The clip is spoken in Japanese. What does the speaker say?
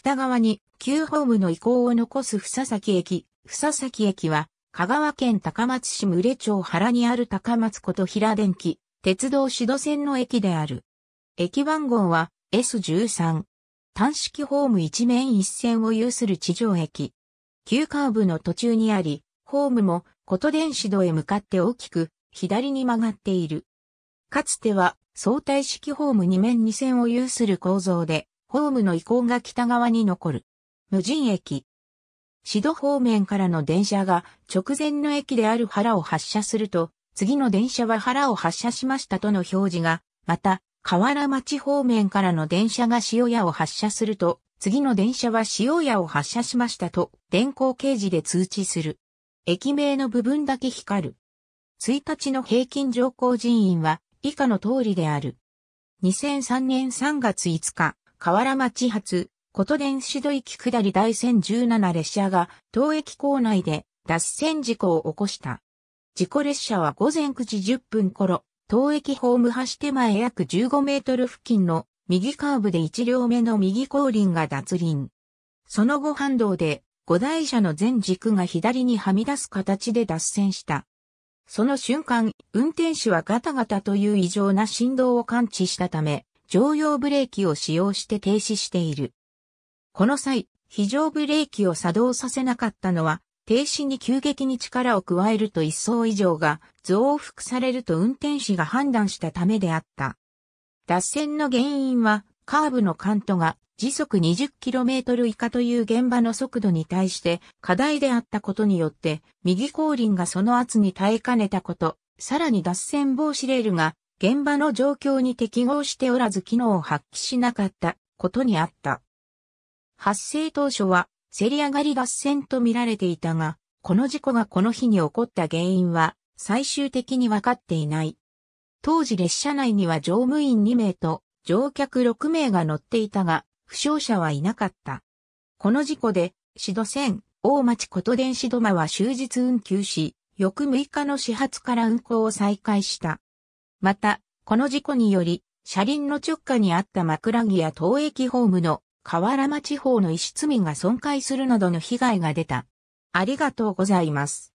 北側に旧ホームの遺構を残す房崎駅。房崎駅は、香川県高松市牟礼町原にある高松こと平電気、鉄道志度線の駅である。駅番号は S13。単式ホーム一面一線を有する地上駅。急カーブの途中にあり、ホームもこと電子戸へ向かって大きく左に曲がっている。かつては相対式ホーム二面二線を有する構造で、ホームの遺構が北側に残る。無人駅。志度方面からの電車が直前の駅である原を発車すると、次の電車は原を発車しましたとの表示が、また、河原町方面からの電車が塩屋を発車すると、次の電車は塩屋を発車しましたと、電光掲示で通知する。駅名の部分だけ光る。1日の平均乗降人員は以下の通りである。2003年3月5日、河原町発、こと電子戸駅下り第1017列車が、当駅構内で脱線事故を起こした。事故列車は午前9時10分頃、当駅ホーム端手前約15メートル付近の右カーブで1両目の右後輪が脱輪。その後反動で5台車の前軸が左にはみ出す形で脱線した。その瞬間、運転手はガタガタという異常な振動を感知したため、常用ブレーキを使用して停止している。この際、非常ブレーキを作動させなかったのは、停止に急激に力を加えると一層異常が増幅されると運転士が判断したためであった。脱線の原因は、カーブのカントが時速 20km 以下という現場の速度に対して過大であったことによって、右後輪がその圧に耐えかねたこと、さらに脱線防止レールが現場の状況に適合しておらず機能を発揮しなかったことにあった。発生当初は、せり上がり脱線と見られていたが、この事故がこの日に起こった原因は、最終的に分かっていない。当時列車内には乗務員2名と乗客6名が乗っていたが、負傷者はいなかった。この事故で、志度線、大町こと電子止まは終日運休し、翌6日の始発から運行を再開した。また、この事故により、車輪の直下にあった枕木や当駅ホームの、河原町方の一室民が損壊するなどの被害が出た。ありがとうございます。